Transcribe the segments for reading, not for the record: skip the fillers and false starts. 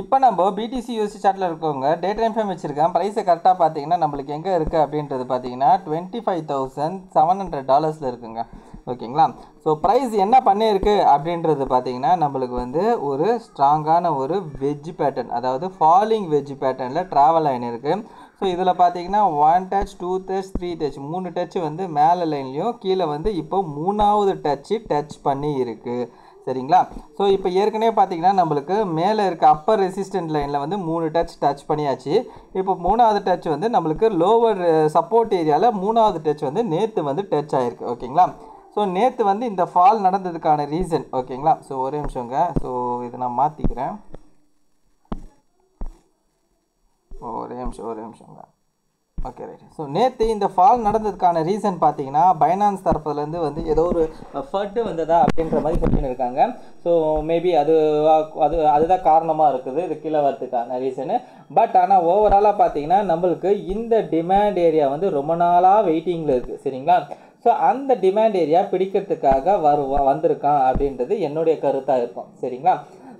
இப்போ நம்ம BDC UC சார்ட்டில் இருக்கவங்க டே டைம் ஃப்ரேம் வச்சுருக்கேன். ப்ரைஸை கரெக்டாக பார்த்தீங்கன்னா நம்மளுக்கு எங்கே இருக்குது அப்படின்றது பார்த்தீங்கன்னா $25,700 இருக்குங்க. ஓகேங்களா. ஸோ ப்ரைஸ் என்ன பண்ணியிருக்கு அப்படின்றது பார்த்தீங்கன்னா நம்மளுக்கு வந்து ஒரு ஸ்ட்ராங்கான ஒரு வெஜ் பேட்டர்ன், அதாவது ஃபாலிங் வெஜ் பேட்டர்னில் ட்ராவல் ஆயினிருக்கு. ஸோ இதில் பார்த்தீங்கன்னா 1 touch 2 touch 3 touch 3 டச்சு வந்து மேலே லைன்லேயும் கீழே வந்து இப்போ 3வது டச்சு டச் பண்ணி இருக்குது. சரிங்களா. ஸோ இப்போ ஏற்கனவே பார்த்தீங்கன்னா நம்மளுக்கு மேலே இருக்க அப்பர் ரெசிஸ்டன்ட் லைனில் வந்து 3 டச் பண்ணியாச்சு. இப்போ 3வது டச் வந்து நம்மளுக்கு லோவர் சப்போர்ட் ஏரியாவில் 3வது டச் வந்து நேற்று வந்து டச் ஆகிருக்கு. ஓகேங்களா. ஸோ நேற்று வந்து இந்த ஃபால் நடந்ததுக்கான ரீசன். ஓகேங்களா. ஸோ ஒரே நிமிஷங்க. ஸோ இதை நான் மாற்றிக்கிறேன். ஒரே நிமிஷங்க. Okay, right. ஸோ நேற்று இந்த ஃபால் நடந்ததுக்கான ரீசன் பார்த்தீங்கன்னா பைனான்ஸ் தரப்புலேருந்து வந்து ஏதோ ஒரு ஃபட்டு வந்ததா அப்படின்ற மாதிரி கொஸ்டின் இருக்காங்க. ஸோ மேபி அதுதான் காரணமாக இருக்குது இது கீழே வரதுக்கான ரீசனு. பட் ஆனால் ஓவராலாக பார்த்தீங்கன்னா நம்மளுக்கு இந்த டிமாண்ட் ஏரியா வந்து ரொம்ப நாளாக வெயிட்டிங்கில் இருக்குது. சரிங்களா. ஸோ அந்த டிமாண்ட் ஏரியா பிடிக்கிறதுக்காக வந்திருக்கான் அப்படின்றது என்னுடைய கருத்தாக இருக்கும். சரிங்களா.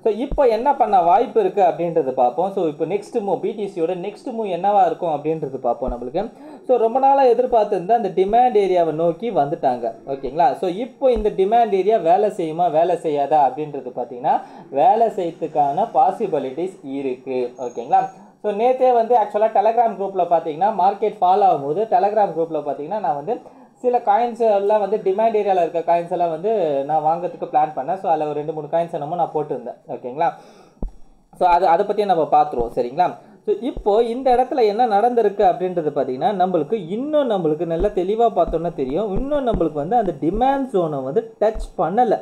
ஸோ இப்போ என்ன பண்ண வாய்ப்பு இருக்குது அப்படின்றது பார்ப்போம். ஸோ இப்போ நெக்ஸ்ட் மூவ், பிடிசியோட நெக்ஸ்ட் மூவ் என்னவா இருக்கும் அப்படின்றது பார்ப்போம் நம்மளுக்கு. ஸோ ரொம்ப நாளாக எதிர்பார்த்துருந்தா அந்த டிமாண்ட் ஏரியாவை நோக்கி வந்துட்டாங்க. ஓகேங்களா. ஸோ இப்போ இந்த டிமாண்ட் ஏரியா வேலை செய்யுமா வேலை செய்யாதா அப்படின்றது பார்த்தீங்கன்னா வேலை செய்யறதுக்கான பாசிபிலிட்டிஸ் இருக்குது. ஓகேங்களா. ஸோ நேற்றே வந்து ஆக்சுவலாக டெலகிராம் குரூப்பில் பார்த்தீங்கன்னா மார்க்கெட் ஃபால் ஆகும்போது டெலகிராம் குரூப்பில் பார்த்தீங்கன்னா நான் வந்து சில காயின்ஸ் எல்லாம் வந்து டிமாண்ட் ஏரியாவில் இருக்க காயின்ஸ் எல்லாம் வந்து நான் வாங்கிறதுக்கு பிளான் பண்ணேன். ஸோ அதில் ஒரு 2-3 காயின்ஸ் என்னமோ நான் போட்டுருந்தேன். ஓகேங்களா. ஸோ அதை பற்றியும் நம்ம பார்த்துருவோம். சரிங்களா. ஸோ இப்போது இந்த இடத்துல என்ன நடந்திருக்கு அப்படின்றது பார்த்திங்கன்னா நம்மளுக்கு இன்னும் நல்லா தெளிவாக பார்த்தோன்னா தெரியும். இன்னும் நம்மளுக்கு வந்து அந்த டிமாண்ட் ஜோனை வந்து டச் பண்ணலை.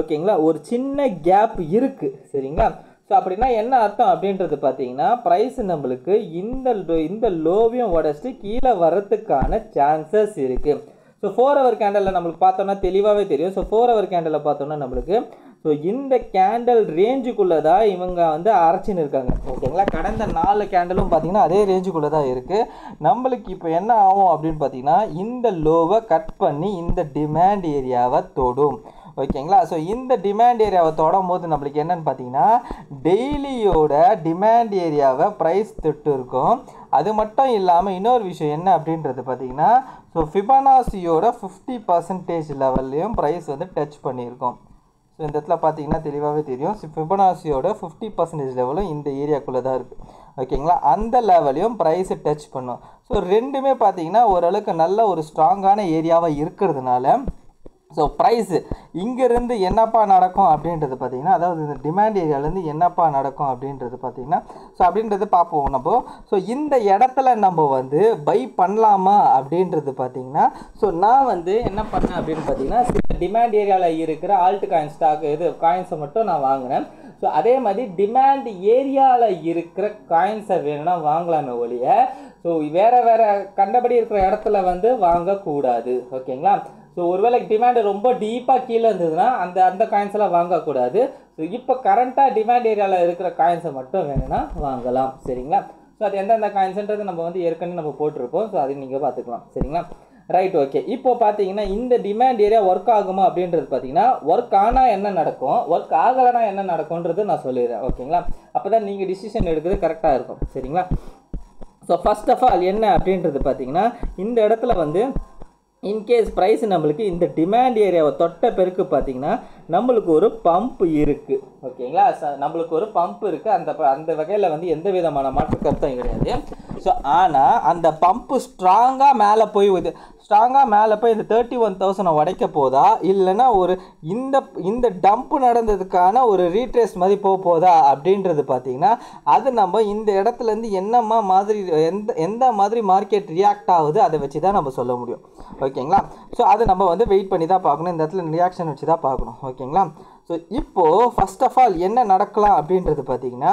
ஓகேங்களா. ஒரு சின்ன கேப் இருக்குது. சரிங்களா. ஸோ அப்படின்னா என்ன அர்த்தம் அப்படின்றது பார்த்தீங்கன்னா ப்ரைஸ் நம்மளுக்கு இந்த லோவையும் உடச்சிட்டு கீழே வரத்துக்கான சான்சஸ் இருக்குது. ஸோ 4-hour கேண்டலில் நம்மளுக்கு பார்த்தோன்னா தெளிவாகவே தெரியும். ஸோ 4-hour கேண்டலில் பார்த்தோன்னா நம்மளுக்கு ஸோ இந்த கேண்டல் ரேஞ்சுக்குள்ளே தான் இவங்க வந்து அரைச்சின்னு இருக்காங்க. ஓகேங்களா. கடந்த 4 கேண்டலும் பார்த்திங்கன்னா அதே ரேஞ்சுக்குள்ளே தான் இருக்குது. நம்மளுக்கு இப்போ என்ன ஆகும் அப்படின்னு பார்த்திங்கன்னா இந்த லோவை கட் பண்ணி இந்த டிமாண்ட் ஏரியாவை தொடும். ஓகேங்களா. ஸோ இந்த டிமாண்ட் ஏரியாவை தொடும் போது நம்மளுக்கு என்னென்னு பார்த்திங்கன்னா டெய்லியோட டிமாண்ட் ஏரியாவை ப்ரைஸ் தொட்டு இருக்கும். அது மட்டும் இல்லாமல் இன்னொரு விஷயம் என்ன அப்படின்றது பார்த்திங்கன்னா ஸோ ஃபிபனாசியோட 50% லெவல்லையும் ப்ரைஸ் வந்து டச் பண்ணியிருக்கோம். ஸோ இந்த இடத்துல பார்த்தீங்கன்னா தெளிவாகவே தெரியும் ஃபிபனாசியோட 50% லெவலும் இந்த ஏரியாக்குள்ளே தான் இருக்குது. ஓகேங்களா. அந்த லெவலையும் ப்ரைஸை டச் பண்ணும். ஸோ ரெண்டுமே பார்த்தீங்கன்னா ஓரளவுக்கு நல்ல ஒரு ஸ்ட்ராங்கான ஏரியாவாக இருக்கிறதுனால ஸோ ப்ரைஸு இங்கேருந்து என்னப்பா நடக்கும் அப்படின்றது பார்த்திங்கன்னா அதாவது இந்த டிமாண்ட் ஏரியாவிலேருந்து என்னப்பா நடக்கும் அப்படின்றது பார்த்திங்கன்னா ஸோ அப்படின்றது பார்ப்போம் நம்ம. ஸோ இந்த இடத்துல நம்ம வந்து பை பண்ணலாமா அப்படின்றது பார்த்திங்கன்னா ஸோ நான் வந்து என்ன பண்ணேன் அப்படின்னு பார்த்திங்கன்னா சில டிமாண்ட் ஏரியாவில் இருக்கிற ஆல்ட் காயின் ஸ்டாக் காயின்ஸை மட்டும் நான் வாங்கினேன். ஸோ அதே மாதிரி டிமாண்ட் ஏரியாவில் இருக்கிற காயின்ஸை வேணும்னா வாங்கலாமே ஒழிய ஸோ வேறு கண்டபடி இருக்கிற இடத்துல வந்து வாங்கக்கூடாது. ஓகேங்களா. ஸோ ஒருவேளை டிமாண்டு ரொம்ப டீப்பாக கீழே இருந்ததுன்னா அந்த காயின்ஸ்லாம் வாங்கக்கூடாது. ஸோ இப்போ கரண்ட்டாக டிமாண்ட் ஏரியாவில் இருக்கிற காயின்ஸை மட்டும் வேணும்னா வாங்கலாம். சரிங்களா. ஸோ அது எந்தெந்த காயின்ஸுன்றது நம்ம வந்து ஏற்கனவே நம்ம போட்டிருப்போம். ஸோ அது நீங்கள் பார்த்துக்கலாம். சரிங்களா. ரைட். ஓகே. இப்போ பார்த்தீங்கன்னா இந்த டிமாண்ட் ஏரியா ஒர்க் ஆகுமா அப்படின்றது பார்த்தீங்கன்னா ஒர்க் ஆனால் என்ன நடக்கும் ஒர்க் ஆகலைன்னா என்ன நடக்கும்ன்றது நான் சொல்லிடுறேன். ஓகேங்களா. அப்போ தான் நீங்கள் டிசிஷன் எடுக்கிறது கரெக்டாக இருக்கும். சரிங்களா. ஸோ ஃபஸ்ட் ஆஃப் ஆல் என்ன அப்படின்றது பார்த்தீங்கன்னா இந்த இடத்துல வந்து இன்கேஸ் ப்ரைஸ் நம்மளுக்கு இந்த டிமாண்ட் ஏரியாவை தொட்ட பிறகு பார்த்தீங்கன்னா நம்மளுக்கு ஒரு பம்ப் இருக்குது. ஓகேங்களா. நம்மளுக்கு ஒரு பம்ப் இருக்குது. அந்த வகையில் வந்து எந்த விதமான மாற்று கருத்தும் கிடையாது. ஸோ ஆனால் அந்த பம்ப்பு ஸ்ட்ராங்காக மேலே போய் இந்த 31,000 உடைக்க போதா இல்லைன்னா ஒரு இந்த டம்ப்பு நடந்ததுக்கான ஒரு ரீட்ரேஸ் மாதிரி போதா அப்படின்றது பார்த்திங்கன்னா அது நம்ம இந்த இடத்துலேருந்து எந்த மாதிரி மார்க்கெட் ரியாக்ட் ஆகுது அதை வச்சு தான் நம்ம சொல்ல முடியும். ஓகேங்களா. ஸோ அதை நம்ம வந்து வெயிட் பண்ணி தான் பார்க்கணும். இந்த இடத்துல ரியாக்ஷன் வச்சு தான் பார்க்கணும். ஓகேங்களா. ஸோ இப்போது ஃபஸ்ட் ஆஃப் ஆல் என்ன நடக்கலாம் அப்படின்றது பார்த்திங்கன்னா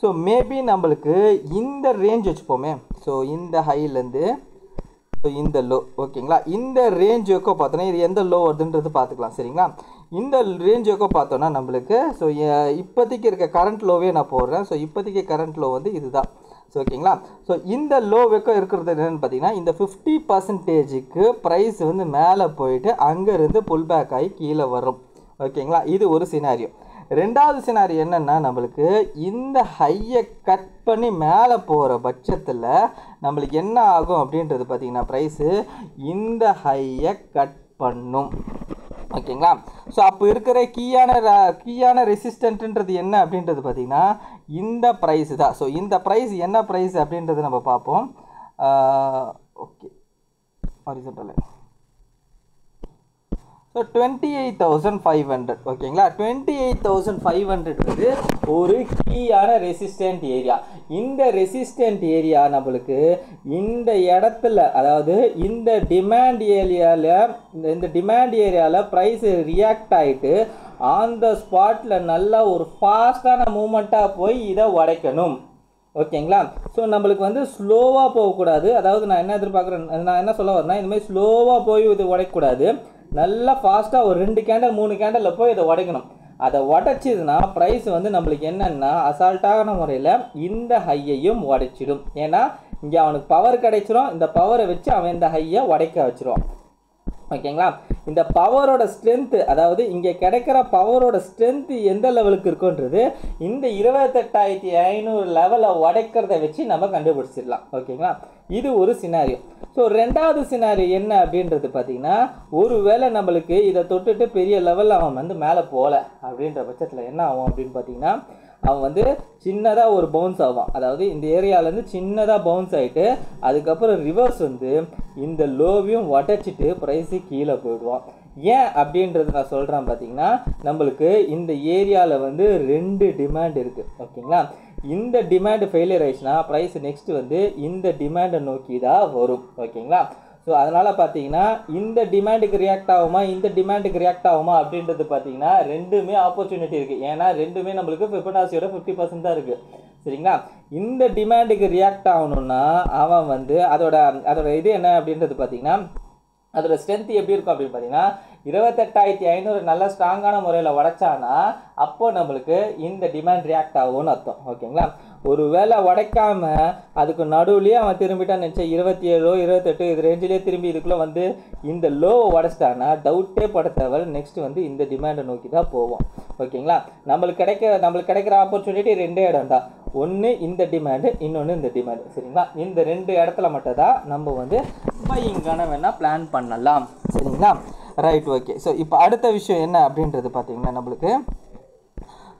ஸோ மேபி நம்மளுக்கு இந்த ரேஞ்ச் வச்சுப்போமே. ஸோ இந்த ஹைலேருந்து ஸோ இந்த லோ. ஓகேங்களா. இந்த ரேஞ்ச் ஒக்கோ பார்த்தோன்னா இது எந்த லோ வருதுன்றது பார்த்துக்கலாம். சரிங்களா. இந்த ரேஞ்ச் ஒக்கோ பார்த்தோன்னா நம்மளுக்கு ஸோ இப்போதைக்கு இருக்க கரண்ட் லோவே நான் போடுறேன். ஸோ இப்போதைக்கு கரண்ட் லோ வந்து இதுதான். ஸோ ஓகேங்களா. ஸோ இந்த லோ வெக்கம் இருக்கிறது என்னென்னு பார்த்தீங்கன்னா இந்த 50%க்கு ப்ரைஸ் வந்து மேலே போயிட்டு அங்கேருந்து புல் பேக் ஆகி கீழே வரும். ஓகேங்களா. இது ஒரு சினாரியோ. ரெண்டாவது சினாரி என்னென்னா, நம்மளுக்கு இந்த ஹையை கட் பண்ணி மேலே போகிற பட்சத்தில் நம்மளுக்கு என்ன ஆகும் அப்படின்றது பார்த்திங்கன்னா, ப்ரைஸு இந்த ஹையை கட் பண்ணும். ஓகேங்களா. ஸோ அப்போ இருக்கிற கீயான ரெசிஸ்டன்ட்ன்றது என்ன அப்படின்றது பார்த்திங்கன்னா இந்த ப்ரைஸ் தான். ஸோ இந்த ப்ரைஸ் என்ன ப்ரைஸ் அப்படின்றது நம்ம பார்ப்போம். Okay, horizontal. ஸோ 28,500. ஓகேங்களா, 28,500 வந்து ஒரு கீயான ரெசிஸ்டன்ட் ஏரியா. இந்த ரெசிஸ்டன்ட் ஏரியா நம்மளுக்கு இந்த இடத்துல, அதாவது இந்த டிமாண்ட் ஏரியாவில் ப்ரைஸ் ரியாக்ட் ஆகிட்டு ஆன் த ஸ்பாட்டில் நல்லா ஒரு ஃபாஸ்டான மூமெண்ட்டாக போய் இதை உடைக்கணும். ஓகேங்களா. ஸோ நம்மளுக்கு வந்து ஸ்லோவாக போகக்கூடாது. அதாவது நான் என்ன எதிர்பார்க்குறேன், நான் என்ன சொல்ல வரேன்னா, இந்தமாதிரி ஸ்லோவாக போய் இது உடைக்கக்கூடாது. நல்லா ஃபாஸ்ட்டாக ஒரு 2 கேண்டல் 3 கேண்டலில் போய் இதை உடைக்கணும். அதை உடைச்சிதுன்னா ப்ரைஸ் வந்து நம்மளுக்கு என்னென்னா அசால்ட்டான முறையில் இந்த ஹையையும் உடைச்சிடும். ஏன்னா இங்கே அவனுக்கு பவர் கிடைச்சிரும். இந்த பவரை வச்சு அவன் இந்த ஹையை உடைக்க வச்சிருவான். ஓகேங்களா. இந்த பவரோட ஸ்ட்ரென்த்து, அதாவது இங்கே கிடைக்கிற பவரோட ஸ்ட்ரென்த்து எந்த லெவலுக்கு இருக்குன்றது இந்த 28,500 லெவலை உடைக்கிறத வச்சு நம்ம கண்டுபிடிச்சிடலாம். ஓகேங்களா. இது ஒரு சினாரியோ. ஸோ ரெண்டாவது சினாரியோ என்ன அப்படின்றது பார்த்திங்கன்னா, ஒரு வேளை நம்மளுக்கு இதை தொட்டுட்டு பெரிய லெவலில் அவன் வந்து மேலே போகலை அப்படின்ற பட்சத்தில் என்ன ஆகும் அப்படின்னு பார்த்திங்கன்னா, அவன் வந்து சின்னதாக ஒரு பவுன்ஸ் ஆவான். அதாவது இந்த ஏரியாவிலேருந்து சின்னதாக பவுன்ஸ் ஆகிட்டு அதுக்கப்புறம் ரிவர்ஸ் வந்து இந்த லோவையும் உடைச்சிட்டு ப்ரைஸு கீழே போயிடுவான். ஏன் அப்படின்றது நான் சொல்கிறேன் பார்த்திங்கன்னா, நம்மளுக்கு இந்த ஏரியாவில் வந்து 2 டிமாண்ட் இருக்குது. ஓகேங்களா. இந்த டிமாண்டு ஃபெயிலியர் ஆயிடுச்சுன்னா ப்ரைஸ் நெக்ஸ்ட்டு வந்து இந்த டிமாண்டை நோக்கி தான் வரும். ஓகேங்களா. ஸோ அதனால் பார்த்தீங்கன்னா இந்த டிமாண்டுக்கு ரியாக்ட் ஆகுமா, இந்த டிமாண்டுக்கு ரியாக்ட் ஆகுமா அப்படின்றது பார்த்தீங்கன்னா ரெண்டுமே ஆப்பர்ச்சுனிட்டி இருக்குது. ஏன்னா ரெண்டுமே நம்மளுக்கு ஃபிபனாசியோட 50% தான் இருக்குது. சரிங்களா. இந்த டிமாண்டுக்கு ரியாக்ட் ஆகணுன்னா அவன் வந்து அதோட இது என்ன அப்படின்றது பார்த்தீங்கன்னா, அதோடய ஸ்ட்ரென்த்து எப்படி இருக்கும் அப்படின்னு பார்த்தீங்கன்னா 28,500 நல்லா ஸ்ட்ராங்கான முறையில் உடைச்சானா அப்போ நம்மளுக்கு இந்த டிமாண்ட் ரியாக்ட் ஆகும்னு அர்த்தம். ஓகேங்களா. ஒரு வேளை உடைக்காம அதுக்கு நடுவுலேயே அவன் திரும்பிட்டான்னு நினச்சா 27 28 இது ரேஞ்சிலே திரும்பி இதுக்குள்ளே வந்து இந்த லோவை உடைச்சிட்டான்னா டவுட்டே பட தேவை. நெக்ஸ்ட் வந்து இந்த டிமாண்டை நோக்கி தான் போவோம். ஓகேங்களா. நம்மளுக்கு கிடைக்கிற ஆப்பர்ச்சுனிட்டி 2 இடம் தான். ஒன்று இந்த டிமாண்டு, இன்னொன்று இந்த டிமாண்டு. சரிங்களா. இந்த 2 இடத்துல மட்டும் தான் நம்ம வந்து பையிங்கான வேணால் பிளான் பண்ணலாம். சரிங்களா. ரைட். ஓகே. ஸோ இப்போ அடுத்த விஷயம் என்ன அப்படின்றது பார்த்திங்கன்னா, நம்மளுக்கு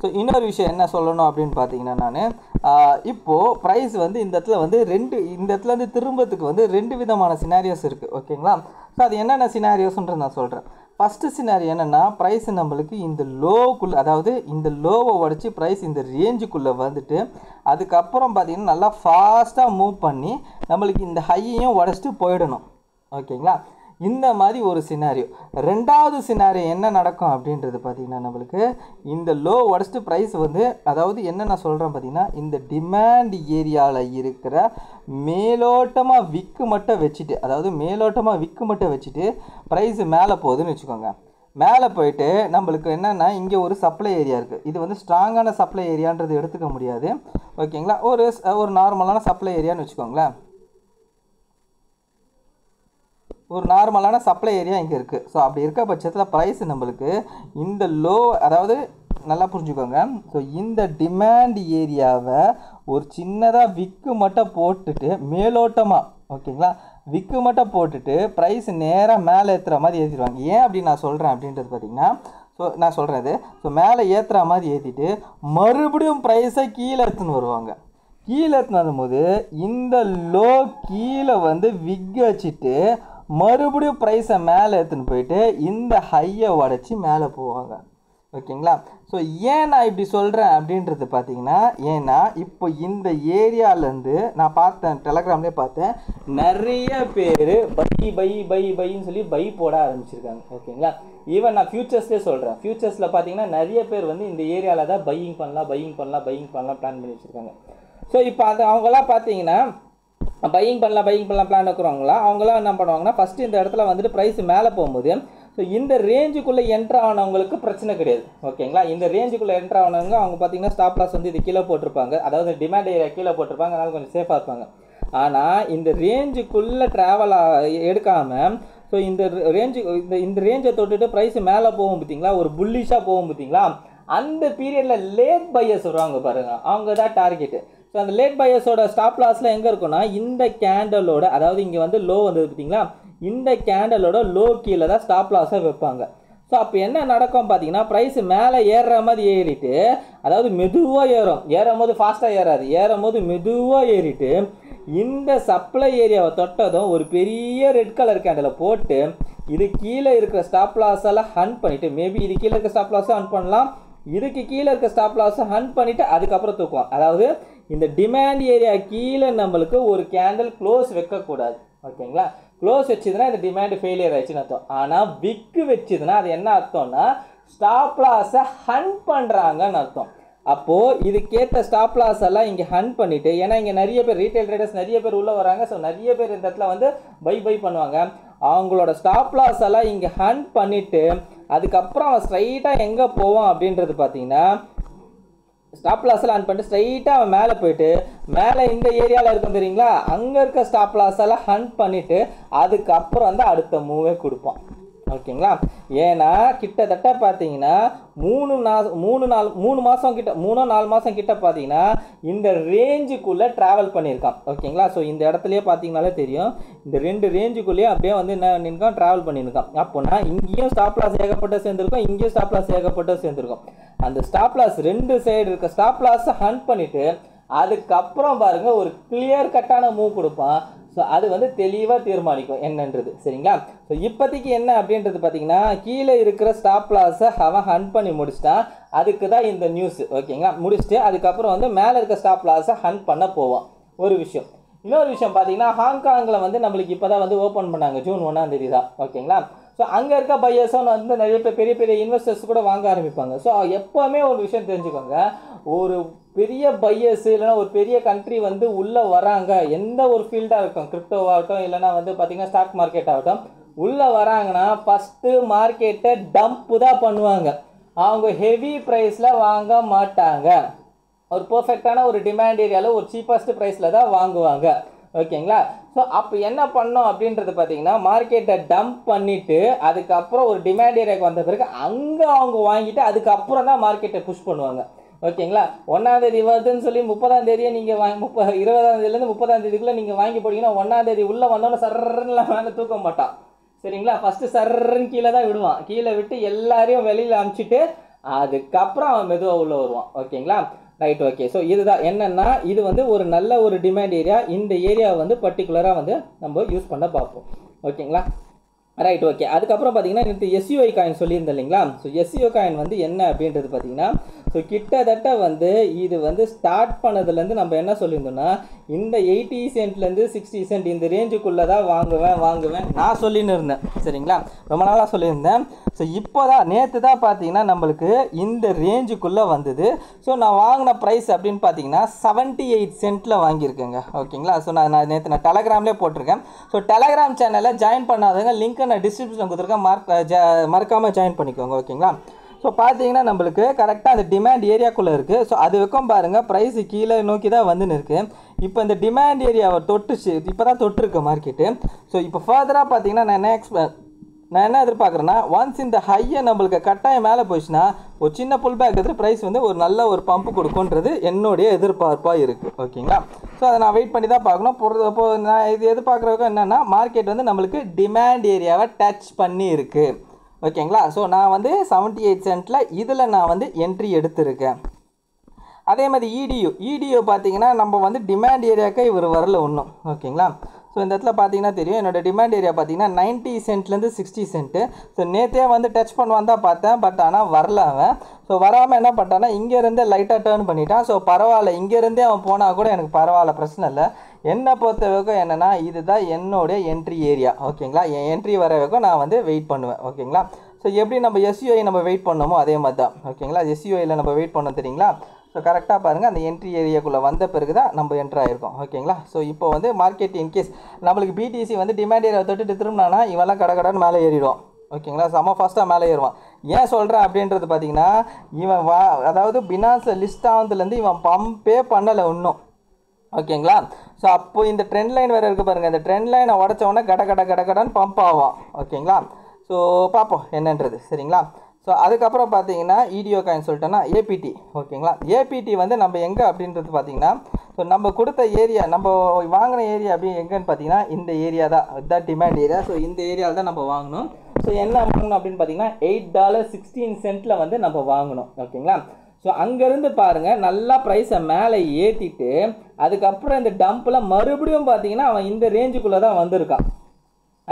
ஸோ இன்னொரு விஷயம் என்ன சொல்லணும் அப்படின்னு பார்த்தீங்கன்னா, நான் இப்போது ப்ரைஸ் வந்து இந்த இடத்துல வந்து இந்த இடத்துலேருந்து திரும்பத்துக்கு வந்து 2 விதமான சினாரியோஸ் இருக்குது. ஓகேங்களா. ஸோ அது என்னென்ன சினாரியோஸ்ன்றது நான் சொல்கிறேன். ஃபஸ்ட்டு சினாரியோ என்னென்னா, ப்ரைஸ் நம்மளுக்கு இந்த லோவுக்குள்ளே, அதாவது இந்த லோவை உடச்சி ப்ரைஸ் இந்த ரேஞ்சுக்குள்ளே வந்துட்டு அதுக்கப்புறம் பார்த்திங்கன்னா நல்லா ஃபாஸ்ட்டாக மூவ் பண்ணி நம்மளுக்கு இந்த ஹையையும் உடச்சிட்டு போயிடணும். ஓகேங்களா. இந்த மாதிரி ஒரு சினாரியோ. ரெண்டாவது சினாரியோ என்ன நடக்கும் அப்படின்றது பார்த்திங்கன்னா, நம்மளுக்கு இந்த லோ உடச்சிட்டு ப்ரைஸ் வந்து, அதாவது என்ன நான் சொல்கிறேன் பார்த்திங்கன்னா, இந்த டிமாண்ட் ஏரியாவில் இருக்கிற மேலோட்டமாக விக்கு மட்டும் வச்சுட்டு, ப்ரைஸ் மேலே போகுதுன்னு வச்சுக்கோங்க. மேலே போயிட்டு நம்மளுக்கு என்னென்னா இங்கே ஒரு சப்ளை ஏரியா இருக்குது. இது வந்து ஸ்ட்ராங்கான சப்ளை ஏரியான்றது எடுத்துக்க முடியாது. ஓகேங்களா. ஒரு நார்மலான சப்ளை ஏரியான்னு வச்சுக்கோங்களேன். ஒரு நார்மலான சப்ளை ஏரியா இங்கே இருக்குது. ஸோ அப்படி இருக்க பட்சத்தில் ப்ரைஸ் நம்மளுக்கு இந்த லோ, அதாவது நல்லா புரிஞ்சுக்கோங்க, ஸோ இந்த டிமாண்ட் ஏரியாவை ஒரு சின்னதாக விக்கு மட்டும் போட்டுட்டு மேலோட்டமாக, ஓகேங்களா, விக்கு மட்டும் போட்டுட்டு ப்ரைஸ் நேராக மேலே ஏற்றுற மாதிரி ஏற்றிடுவாங்க. ஏன் அப்படி நான் சொல்கிறேன் அப்படின்றது பார்த்திங்கன்னா, ஸோ மேலே ஏற்றுற மாதிரி ஏற்றிட்டு மறுபடியும் ப்ரைஸை கீழே எடுத்துன்னு வருவாங்க. கீழே எடுத்துன்னு வரும்போது இந்த லோ கீழே வந்து விக்கு வச்சுட்டு மறுபடியும் ப்ரைஸை மேலே எடுத்துன்னு போயிட்டு இந்த ஹையை உடச்சி மேலே போவாங்க. ஓகேங்களா. ஸோ ஏன் நான் இப்படி சொல்கிறேன் அப்படின்றது பார்த்திங்கன்னா, ஏன்னா இப்போ இந்த ஏரியாவிலேருந்து நான் பார்த்தேன், டெலகிராம்லேயே பார்த்தேன், நிறைய பேர் பைன்னு சொல்லி பை போட ஆரம்பிச்சிருக்காங்க. ஓகேங்களா. ஈவன் நான் ஃப்யூச்சர்ஸ்லேயே சொல்கிறேன். ஃப்யூச்சர்ஸில் பார்த்திங்கன்னா நிறைய பேர் வந்து இந்த ஏரியாவில் தான் பையிங் பண்ணலாம் பிளான் பண்ணி வச்சுருக்காங்க. ஸோ இப்போ அது அவங்களாம் பார்த்தீங்கன்னா பையிங் பண்ணலாம் பிளான் இருக்கிறவங்களா அவங்களாம் என்ன பண்ணுவாங்கன்னா, ஃபஸ்ட்டு இந்த இடத்துல வந்துட்டு ப்ரைஸ் மேலே போகும்போது, ஸோ இந்த ரேஞ்சுக்குள்ளே என்ட்ரு ஆனவங்களுக்கு பிரச்சனை கிடையாது. ஓகேங்களா. இந்த ரேஞ்சுக்குள்ளே என்ட்ரு ஆனவங்க அவங்க பார்த்தீங்கன்னா ஸ்டாப் லாஸ் வந்து இது கீழே போட்டிருப்பாங்க. அதாவது டிமாண்ட் ஏரியா கீழே போட்டிருப்பாங்க, அதனால் கொஞ்சம் சேஃபாக இருப்பாங்க. ஆனால் இந்த ரேஞ்சுக்குள்ளே ட்ராவல் எடுக்காமல், ஸோ இந்த ரேஞ்சை தொட்டுட்டு ப்ரைஸ் மேலே போகும் பார்த்தீங்களா, ஒரு புல்லிஷாக போகும் பார்த்தீங்களா, அந்த பீரியடில் லேட் பையர்ஸ் வருவாங்க பாருங்கள், அவங்க தான் டார்கெட்டு. ஸோ அந்த லேட் பையர்ஸோட ஸ்டாப் லாஸில் எங்கே இருக்குன்னா இந்த கேண்டலோட, அதாவது இங்கே வந்து லோ வந்தது பார்த்தீங்களா, இந்த கேண்டலோட லோ கீழே தான் ஸ்டாப் லாஸாக வைப்பாங்க. ஸோ அப்போ என்ன நடக்கும் பார்த்தீங்கன்னா, ப்ரைஸ் மேலே ஏறுற மாதிரி ஏறிட்டு, அதாவது மெதுவாக ஏறும், ஏறும் போது ஃபாஸ்ட்டாக ஏறாது, ஏறும் போது மெதுவாக ஏறிட்டு இந்த சப்ளை ஏரியாவை தொட்டதும் ஒரு பெரிய ரெட் கலர் கேண்டலை போட்டு இது கீழே இருக்கிற ஸ்டாப் லாஸெல்லாம் ஹன் பண்ணிவிட்டு, மேபி இது கீழே இருக்கிற ஸ்டாப் லாஸும் ஹன் பண்ணலாம், இதுக்கு கீழே இருக்க ஸ்டாப் லாஸை ஹன் பண்ணிவிட்டு அதுக்கப்புறம் தூக்குவோம். அதாவது இந்த டிமாண்ட் ஏரியா கீழே நம்மளுக்கு ஒரு கேண்டில் க்ளோஸ் வைக்கக்கூடாது, ஓகேங்களா. க்ளோஸ் வச்சுதுன்னா இந்த டிமாண்டு ஃபெயிலியர் ஆயிடுச்சுன்னு அர்த்தம். ஆனால் விக்கு வச்சுதுன்னா அது என்ன அர்த்தம்னா ஸ்டாப் லாஸை ஹன் பண்ணுறாங்கன்னு அர்த்தம். அப்போது இதுக்கேற்ற ஸ்டாப் லாஸ் எல்லாம் இங்கே ஹன் பண்ணிவிட்டு, ஏன்னா இங்கே நிறைய பேர் ரீட்டைல் ட்ரேடர்ஸ் நிறைய பேர் உள்ளே வராங்க. ஸோ நிறைய பேர் இந்த இடத்துல வந்து பை பண்ணுவாங்க. அவங்களோட ஸ்டாப் லாஸ் எல்லாம் இங்கே ஹன் பண்ணிவிட்டு அதுக்கப்புறம் அவன் ஸ்ட்ரைட்டாக எங்கே போவான் அப்படின்றது பார்த்தீங்கன்னா, ஸ்டாப் லாஸ் எல்லாம் ஹன் பண்ணிட்டு ஸ்ட்ரைட்டாக அவன் மேலே போயிட்டு, மேலே இந்த ஏரியாவில் இருக்கும் தெரியுங்களா, அங்கே இருக்க ஸ்டாப் லாஸ் எல்லாம் ஹன் பண்ணிவிட்டு அதுக்கப்புறம் வந்து அடுத்த மூவே கொடுப்பான், ஓகேங்களா. ஏன்னா கிட்டத்தட்ட பார்த்தீங்கன்னா மூணு மாதம் கிட்ட, 3-4 மாதம் கிட்ட பார்த்தீங்கன்னா இந்த ரேஞ்சுக்குள்ளே ட்ராவல் பண்ணியிருக்கான், ஓகேங்களா. ஸோ இந்த இடத்துலையே பார்த்தீங்கனாலே தெரியும், இந்த 2 ரேஞ்சுக்குள்ளேயே அப்படியே வந்து என்ன பண்ணியிருக்கான், ட்ராவல் பண்ணியிருக்கான். அப்போனா இங்கேயும் ஸ்டாப் லாஸ் ஏகப்பட்ட சேர்ந்துருக்கோம், இங்கேயும் ஸ்டாப் லாஸ் ஏகப்பட்ட சேர்ந்துருக்கோம். அந்த ஸ்டாப் லாஸ் 2 சைடு இருக்க ஸ்டாப் லாஸை ஹன் பண்ணிவிட்டு அதுக்கப்புறம் பாருங்கள் ஒரு கிளியர் கட்டான மூவ் கொடுப்பான். ஸோ அது வந்து தெளிவாக தீர்மானிக்கும் என்னன்றது, சரிங்களா. ஸோ இப்போதைக்கு என்ன அப்படின்றது பார்த்தீங்கன்னா, கீழே இருக்கிற ஸ்டாப் லாஸை அவன் ஹன் பண்ணி முடிச்சிட்டான், அதுக்கு தான் இந்த நியூஸ், ஓகேங்களா. முடிச்சுட்டு அதுக்கப்புறம் வந்து மேலே இருக்க ஸ்டாப் லாஸை ஹன் பண்ண போவான். ஒரு விஷயம், இன்னொரு விஷயம் பார்த்தீங்கன்னா, ஹாங்காங்கில் வந்து நம்மளுக்கு இப்போ தான் வந்து ஓப்பன் பண்ணாங்க, ஜூன் 1ஆம் தேதி தான், ஓகேங்களா. ஸோ அங்கே இருக்க பையர்ஸும் வந்து நிறைய பேர் பெரிய பெரிய இன்வெஸ்டர்ஸ் கூட வாங்க ஆரம்பிப்பாங்க. ஸோ எப்போவுமே ஒரு விஷயம் தெரிஞ்சுக்கோங்க, ஒரு பெரிய பையர்ஸ் இல்லைனா ஒரு பெரிய கண்ட்ரி வந்து உள்ளே வராங்க, எந்த ஒரு ஃபீல்டாக இருக்கும், கிரிப்டோவாகட்டும் இல்லைனா வந்து பார்த்திங்கன்னா ஸ்டாக் மார்க்கெட் ஆகட்டும், உள்ளே வராங்கன்னா ஃபஸ்ட்டு மார்க்கெட்டை டம்ப்பு தான் பண்ணுவாங்க. அவங்க ஹெவி ப்ரைஸில் வாங்க மாட்டாங்க, ஒரு பர்ஃபெக்டான ஒரு டிமாண்ட் ஏரியாவில் ஒரு சீப்பஸ்ட் ப்ரைஸில் தான் வாங்குவாங்க, ஓகேங்களா. ஸோ அப்போ என்ன பண்ணோம் அப்படின்றது பார்த்தீங்கன்னா, மார்க்கெட்டை டம்ப் பண்ணிவிட்டு அதுக்கப்புறம் ஒரு டிமாண்ட் ஏரியாவுக்கு வந்த பிறகு அங்கே அவங்க வாங்கிட்டு அதுக்கப்புறம் தான் மார்க்கெட்டை புஷ் பண்ணுவாங்க, ஓகேங்களா. 1ஆம் தேதி வருதுன்னு சொல்லி 30ஆம் தேதியே நீங்கள் வாங்கி 20ஆம் தேதியிலேருந்து 30ஆம் தேதிக்குள்ளே நீங்கள் வாங்கி போட்டிங்கன்னா 1ஆம் தேதி உள்ளே வந்தோன்னே சர்றன்னுலாம் மேலே தூக்க மாட்டான், சரிங்களா. ஃபஸ்ட்டு சர்றன்னு கீழே தான் விடுவான், கீழே விட்டு எல்லாரையும் வெளியில் அனுப்பிச்சிட்டு அதுக்கப்புறம் அவன் மெதுவாக உள்ளே வருவான், ஓகேங்களா. Right, okay. ஸோ இதுதான் என்னென்னா, இது வந்து ஒரு நல்ல ஒரு டிமாண்ட் ஏரியா, இந்த ஏரியாவை வந்து பர்டிகுலராக வந்து நம்ம யூஸ் பண்ண பார்ப்போம், ஓகேங்களா. Right, okay. அதுக்கப்புறம் பார்த்தீங்கன்னா நேற்று SUI காயின் சொல்லியிருந்தேன் இல்லைங்களா. ஸோ SUI காயின் வந்து என்ன அப்படின்றது பார்த்தீங்கன்னா, ஸோ கிட்டத்தட்ட வந்து இது வந்து ஸ்டார்ட் பண்ணதுலேருந்து நம்ம என்ன சொல்லியிருந்தோம்னா, இந்த 80 சென்ட்லேருந்து 60 சென்ட் இந்த ரேஞ்சுக்குள்ளே தான் வாங்குவேன் நான் சொல்லின்னு இருந்தேன், சரிங்களா. ரொம்ப நாளாக சொல்லியிருந்தேன். ஸோ இப்போ தான் நேற்று தான் பார்த்தீங்கன்னா நம்மளுக்கு இந்த ரேஞ்சுக்குள்ளே வந்தது. ஸோ நான் வாங்கின ப்ரைஸ் அப்படின்னு பார்த்தீங்கன்னா 78 சென்ட்டில் வாங்கியிருக்கேங்க, ஓகேங்களா. ஸோ நான் நேற்று நான் டெலகிராம்லேயே போட்டிருக்கேன். ஸோ டெலகிராம் சேனலில் ஜாயின் பண்ணாதவங்க லிங்க்கை நான் டிஸ்கிரிப்ஷனில் கொடுத்துருக்கேன், மறக்காமல் ஜாயின் பண்ணிக்கோங்க, ஓகேங்களா. ஸோ பார்த்தீங்கன்னா நம்மளுக்கு கரெக்டாக அந்த டிமாண்ட் ஏரியாக்குள்ளே இருக்குது. ஸோ அது வைக்கும் பாருங்கள், ப்ரைஸு கீழே நோக்கி தான் வந்துன்னு இருக்குது. இப்போ இந்த டிமாண்ட் ஏரியாவை தொட்டுச்சு, இப்போ தான் தொட்டுருக்கு மார்க்கெட்டு. ஸோ இப்போ ஃபர்தராக பார்த்தீங்கன்னா நான் என்ன எதிர்பார்க்குறேன்னா, ஒன்ஸ் இந்த ஹையை நம்மளுக்கு கட்டாயம் மேலே போயிடுச்சுன்னா ஒரு சின்ன புல் பேக் எடுத்து ப்ரைஸ் வந்து ஒரு நல்ல ஒரு பம்பு கொடுக்குன்றது என்னுடைய எதிர்பார்ப்பாக இருக்குது, ஓகேங்களா. ஸோ அதை நான் வெயிட் பண்ணி தான் பார்க்கணும். இப்போது நான் இது எதிர்பார்க்குறதுக்கு என்னென்னா, மார்க்கெட் வந்து நம்மளுக்கு டிமாண்ட் ஏரியாவை டச் பண்ணி இருக்குது, ஓகேங்களா. ஸோ நான் வந்து 78 சென்ட்டில் இதில் நான் வந்து என்ட்ரி எடுத்திருக்கேன். அதே மாதிரி EDU பார்த்தீங்கன்னா நம்ம வந்து டிமாண்ட் ஏரியாவுக்கு இவர் வரல ஒன்றும், ஓகேங்களா. ஸோ இந்த இடத்துல பார்த்தீங்கன்னா தெரியும், என்னோடய டிமாண்ட் ஏரியா பார்த்தீங்கன்னா 90 சென்ட்லேருந்து 60 சென்ட்டு. ஸோ நேற்றே வந்து டச் பண்ணுவான் தான் பார்த்தேன், பட் ஆனால் வரல அவன். ஸோ வராமல் என்ன பண்ணிட்டான்னா இங்கேருந்தே லைட்டாக டேர்ன் பண்ணிட்டான். ஸோ பரவாயில்ல, இங்கேருந்தே அவன் போனால் கூட எனக்கு பரவாயில்ல, பிரச்சனை இல்லை. என்னை பொறுத்தவரைக்கும் என்னென்னா, இதுதான் என்னுடைய என்ட்ரி ஏரியா, ஓகேங்களா. என் என்ட்ரி வர வரைக்கும் நான் வந்து வெயிட் பண்ணுவேன், ஓகேங்களா. ஸோ எப்படி நம்ம SUI நம்ம வெயிட் பண்ணோமோ அதே மாதிரி தான், ஓகேங்களா. SUIயில் நம்ம வெயிட் பண்ணோம் தெரியுங்களா. ஸோ கரெக்டாக பாருங்கள், அந்த என்ட்ரி ஏரியாக்குள்ளே வந்த பிறகு தான் நம்ம என்ட்ரு ஆகிருக்கோம், ஓகேங்களா. ஸோ இப்போ வந்து மார்க்கெட் இன்கேஸ் நம்மளுக்கு BTC வந்து டிமாண்ட் ஏரியா தொட்டுட்டு திரும்பினானா இவெல்லாம் கடகடன்னு மேலே ஏறிடுவோம், ஓகேங்களா. செம்ம ஃபாஸ்ட்டாக மேலே ஏறுவான். ஏன் சொல்கிறேன் அப்படின்றது பார்த்தீங்கன்னா, இவன் அதாவது பினான்ஸில் லிஸ்ட் ஆனதுலேருந்து இவன் பம்பே பண்ணலை இன்னும், ஓகேங்களா. ஸோ அப்போ இந்த ட்ரெண்ட் லைன் வேறு இருக்குது பாருங்கள், இந்த ட்ரெண்ட் லைனை உடச்ச உடனே கடகட கடகடன்னு பம்ப் ஆவான், ஓகேங்களா. ஸோ பார்ப்போம் என்னன்றது, சரிங்களா. So adukapra pathina EDU coin soltana APT okayla APT vande namba enga abindrathu pathina so namba kudutha area namba vaangana area abbi enga nu pathina inda area da that demand area so inda area la da namba vaanganum so enna amount abindrathu pathina $8.16 la vande namba vaanganum okayla so anga irundhu paarenga nalla price mele yetitte adukapra inda dump la marubadiyum pathina avan inda range kulla da vandirukan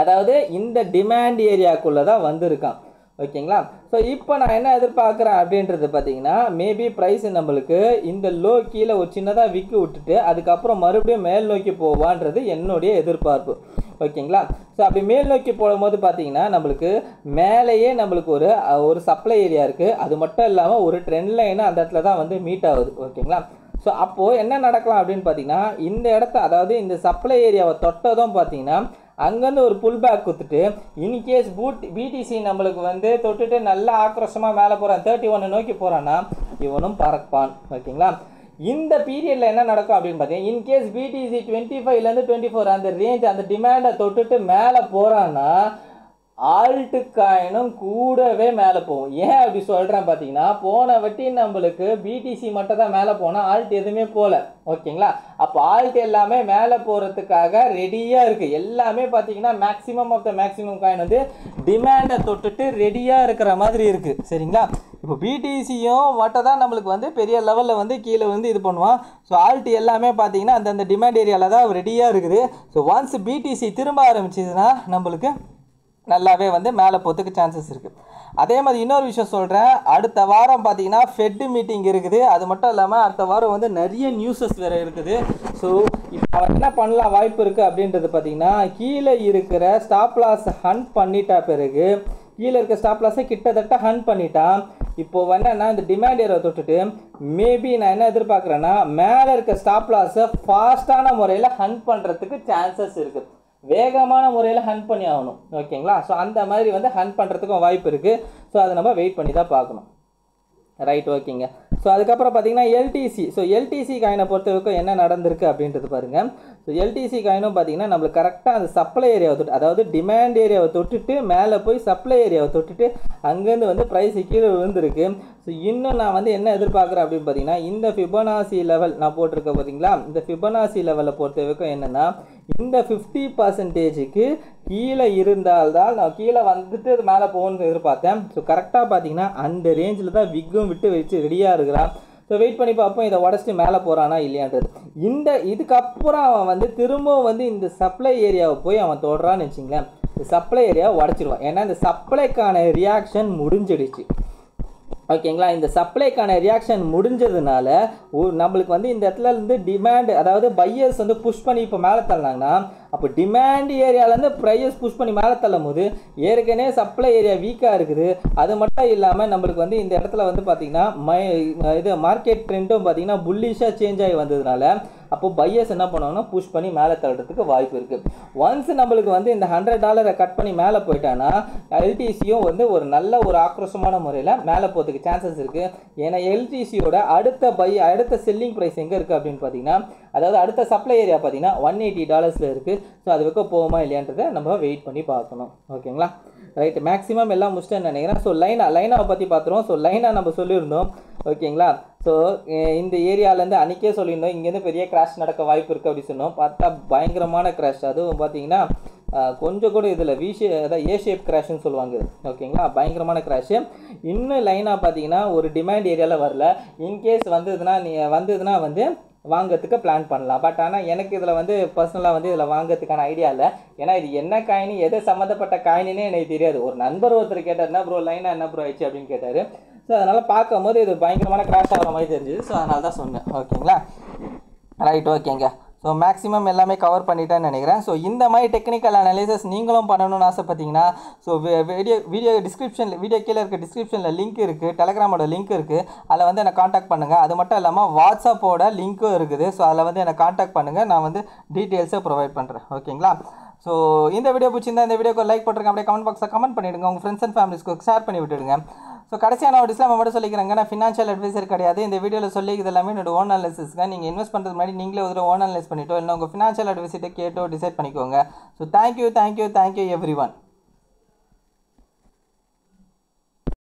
adavadhu inda demand area kulla da vandirukan okayங்களா so இப்போ நான் என்ன எதிர்பார்க்கறேன் அப்படின்றது பாத்தீங்கன்னா maybe price நமக்கு இந்த low கீழ ஒரு சின்னதா விக்கி விட்டுட்டு அதுக்கு அப்புறம் மறுபடியும் மேல் நோக்கி போவான்றது என்னோட எதிர்பார்ப்பு ஓகேங்களா சோ அப்படி மேல் நோக்கி போடும்போது பாத்தீங்கன்னா நமக்கு மேலயே நமக்கு ஒரு சப்ளை ஏரியா இருக்கு அது மட்டும் இல்லாம ஒரு ட்ரெண்ட் லைன் அந்த இடத்துல தான் வந்து மீட் ஆகுது ஓகேங்களா சோ அப்போ என்ன நடக்கலாம் அப்படினு பாத்தீங்கன்னா இந்த இடத்து அதாவது இந்த சப்ளை ஏரியாவை தொட்டதும் பாத்தீங்கன்னா அங்கன ஒரு புல் பேக் குத்திட்டு இன் கேஸ் BTC நமக்கு வந்து தொட்டுட்டு நல்ல ஆக்ரோஷமா மேல போறான் 31 நோக்கி போறானா இவனும் பறப்பான் ஓகேங்களா இந்த பீரியட்ல என்ன நடக்கும் அப்படினு பாத்தீங்க இன் கேஸ் BTC 25 ல இருந்து 24 அந்த ரேஞ்ச் அந்த டிமாண்ட தொட்டுட்டு மேல போறானா ஆல்ட் காயினும் கூடவே மேல போவும் ஏன் அப்படி சொல்றேன் பாத்தீங்கன்னா போன வட்டி நமக்கு BTC மட்டும் தான் மேல போனா ஆல்ட் எதுமே போல ஓகேங்களா அப்ப ஆல்ட் எல்லாமே மேல போறதுக்காக ரெடியா இருக்கு எல்லாமே பாத்தீங்கன்னா maximum of the maximum coin வந்து டிமாண்ட தொட்டுட்டு ரெடியா இருக்கிற மாதிரி இருக்கு சரிங்களா இப்போ BTC யும் வட்டதா நமக்கு வந்து பெரிய லெவல்ல வந்து கீழ வந்து இது பண்ணுவான் சோ ஆல்ட் எல்லாமே பாத்தீங்கன்னா அந்த டிமாண்ட் ஏரியால தான் ரெடியா இருக்குது சோ once BTC திரும்ப ஆரம்பிச்சதுனா நமக்கு நல்லாவே வந்து மேல போத்துக்கு சான்சஸ் இருக்கு அதே மாதிரி இன்னொரு விஷயம் சொல்றேன் அடுத்த வாரம் பாத்தீங்கன்னா ஃபெட் மீட்டிங் இருக்குது அது மட்டும் இல்லாம அடுத்த வாரம் வந்து நிறைய நியூஸஸ் வேற இருக்குது சோ இப்போ என்ன பண்ணலாம் வாய்ப்பு இருக்கு அப்படின்றது பாத்தீங்கன்னா கீழ இருக்கிற ஸ்டாப் லாஸ் ஹண்ட் பண்ணிட்ட பிறகு கீழ இருக்க ஸ்டாப் லாஸ் கிட்டத்தட்ட ஹண்ட் பண்ணிட்டான் இப்போ என்னன்னா இந்த டிமாண்ட் ஏரியா தொட்டுட்டு மேபி நான் என்ன எதிர்பார்க்கறேன்னா மேல இருக்க ஸ்டாப் லாஸ் ஃபாஸ்டான முறையில ஹண்ட் பண்றதுக்கு சான்சஸ் இருக்கு வேகமான முறையில ஹண்ட் பண்ணி ஆவணும் ஓகேங்களா சோ அந்த மாதிரி வந்து ஹண்ட் பண்றதுக்கு வாய்ப்பு இருக்கு சோ அத நம்ம வெயிட் பண்ணி தான் பார்க்கணும் ரைட் ஓகேங்க சோ அதுக்கு அப்புறம் பாத்தீங்கன்னா LTC சோ LTC காயினை பொறுத்தவரைக்கு என்ன நடந்துருக்கு அப்படின்றது பாருங்க சோ LTC காயினும் பாத்தீங்கன்னா நமக்கு கரெக்ட்டா அந்த சப்ளை ஏரியாவை தொட்டு அதாவது டிமாண்ட் ஏரியாவை தொட்டுட்டு மேலே போய் சப்ளை ஏரியாவை தொட்டுட்டு அங்க இருந்து வந்து பிரைஸ் கீழே விழுந்திருக்கு சோ இன்னும் நான் வந்து என்ன எதிர்பார்க்கறேன் அப்படினு பாத்தீங்கன்னா இந்த Fibonacci லெவல் நான் போட்டுருக்க பாத்தீங்களா இந்த Fibonacci லெவலை பொறுத்தவரைக்கு என்னன்னா இந்த 50% க்கு கீழ இருந்தால்தான் நான் கீழ வந்துட்டு மேல போறேன்னு எதிர்பார்த்தேன் சோ கரெக்ட்டா பாத்தீங்கன்னா அந்த ரேஞ்சில தான் விக்கும் விட்டு வெச்சு ரெடியா இருக்குறான் சோ வெயிட் பண்ணி பாப்போம் இத உடைச்சிட்டு மேல போறானா இல்லையான்றது இந்த இதுக்கு அப்புறம் அவன் வந்து திரும்ப வந்து இந்த சப்ளை ஏரியாவை போய் அவன் தொடறான்னு வெச்சீங்களா இந்த சப்ளை ஏரியா உடைச்சிடுவான் ஏன்னா இந்த சப்ளைக்கான ரியாக்ஷன் முடிஞ்சிடுச்சு ஓகேங்களா இந்த சப்ளைக்கான ரியாக்ஷன் முடிஞ்சதுனால நமக்கு வந்து இந்த இடத்துல இருந்து டிமாண்ட் அதாவது பையர்ஸ் வந்து புஷ் பண்ணி இப்ப மேல தள்ளாங்கன்னா அப்ப டிமாண்ட் ஏரியால இருந்து பிரைஸ் புஷ் பண்ணி மேல தள்ளும்போது ஏற்கனவே சப்ளை ஏரியா வீக்கா இருக்குது அது மட்டும் இல்லாம நமக்கு வந்து இந்த இடத்துல வந்து பாத்தீங்கன்னா இது மார்க்கெட் ட்ரெண்டும் பாத்தீங்கன்னா புல்லிஷா சேஞ்ச் ஆகி வந்ததனால அப்போ பையர்ஸ் என்ன பண்ணுவாங்கன்னா புஷ் பண்ணி மேல தள்ளிறதுக்கு வாய்ப்பு இருக்கு once நமக்கு வந்து இந்த $100 கட் பண்ணி மேல போயிட்டானா LTC யும் வந்து ஒரு நல்ல ஒரு ஆக்ரோஷமான முறையில மேல போறதுக்கு சான்சஸ் இருக்கு ஏனா LTC யோட அடுத்த செல்லிங் பிரைஸ் எங்க இருக்கு அப்படினு பாத்தீங்கன்னா அதாவது அடுத்த சப்ளை ஏரியா பாத்தீங்கன்னா $180 ல இருக்கு சோ அது வரைக்கும் போகுமா இல்லையான்றதை நம்ம வெயிட் பண்ணி பார்க்கணும் ஓகேங்களா ரைட் மேக்ஸिमम எல்லாம் முடிச்சிட்டேன்னு நினைக்கிறேன் சோ லைனா பத்தி பாத்துறோம் சோ லைனா நம்ம சொல்லிருந்தோம் ஓகேங்களா சோ இந்த ஏரியால இருந்து அன்னைக்கே சொல்லிருந்தோம் இங்க இருந்து பெரிய கிராஷ் நடக்க வாய்ப்பு இருக்கு அப்படி சொன்னோம் பார்த்தா பயங்கரமான கிராஷ் அதுவும் பாத்தீங்கன்னா கொஞ்சம் கூட இதுல V shape அத A shape crash னு சொல்வாங்க ஓகேங்களா பயங்கரமான கிராஷ் இன்னும் லைனா பாத்தீங்கன்னா ஒரு டிமாண்ட் ஏரியால வரல இன் கேஸ் வந்ததுனா வந்து வாங்கத்துக்கு பிளான் பண்ணலாம் பட் ஆனா எனக்கு இதுல வந்து पर्सनலா வந்து இதுல வாங்கத்துக்கான ஐடியா இல்ல ஏனா இது என்ன காயின் எதை சம்பந்தப்பட்ட காயினே எனக்கு தெரியாது ஒரு நண்பர் ஒருத்தர் கேட்டாருன்னா bro லைனா என்ன bro ஆச்சு அப்படினு கேட்டாரு சோ அதனால பாக்கும்போது இது பயங்கரமான கிராஷ் ஆற மாதிரி தெரிஞ்சது சோ அதனால தான் சொன்னேன் ஓகேங்களா ரைட் ஓகேங்க சோ மேக்ஸिमम எல்லாமே கவர் பண்ணிட்டேன்னு நினைக்கிறேன் சோ இந்த மாதிரி டெக்னிக்கல் அனலைசிஸ் நீங்களும் பண்ணணும்னு ஆசைப்பட்டீங்கன்னா சோ வீடியோ டிஸ்கிரிப்ஷன்ல வீடியோ கீழ இருக்க டிஸ்கிரிப்ஷன்ல லிங்க் இருக்கு Telegram-ஓட லிங்க் இருக்கு அதல வந்து என்ன कांटेक्ट பண்ணுங்க அது மட்டும் இல்லாம WhatsApp-ஓட லிங்க்கும் இருக்குது சோ அதல வந்து என்ன कांटेक्ट பண்ணுங்க நான் வந்து டீடைல்ஸ் ப்ரொவைட் பண்றேன் ஓகேங்களா சோ இந்த வீடியோ பிடிச்சிருந்தா இந்த வீடியோக்கு லைக் போடுங்க அப்படியே கமெண்ட் பாக்ஸ்ல கமெண்ட் பண்ணிடுங்க உங்க फ्रेंड्स அண்ட் ஃபேமிலிஸ்க்கு ஷேர் பண்ணி விட்டுடுங்க சோ கடைசியா நான் ஒரு டிஸ்க்ளைமர் மட்டும் சொல்லிக்கிறேன் நான் ஃபைனான்ஷியல் அட்வைசர் கிடையாது இந்த வீடியோல சொல்லிக்கிறது எல்லாமே என்னோட ஓன் அனலைசிஸ்ங்க நீங்க இன்வெஸ்ட் பண்றது மாதிரி நீங்களே ஒரு ஓன் அனலைஸ் பண்ணிட்டோ இல்ல உங்க ஃபைனான்ஷியல் அட்வைசர் கிட்ட கேட்டோ டிசைட் பண்ணிக்கோங்க சோ thank you everyone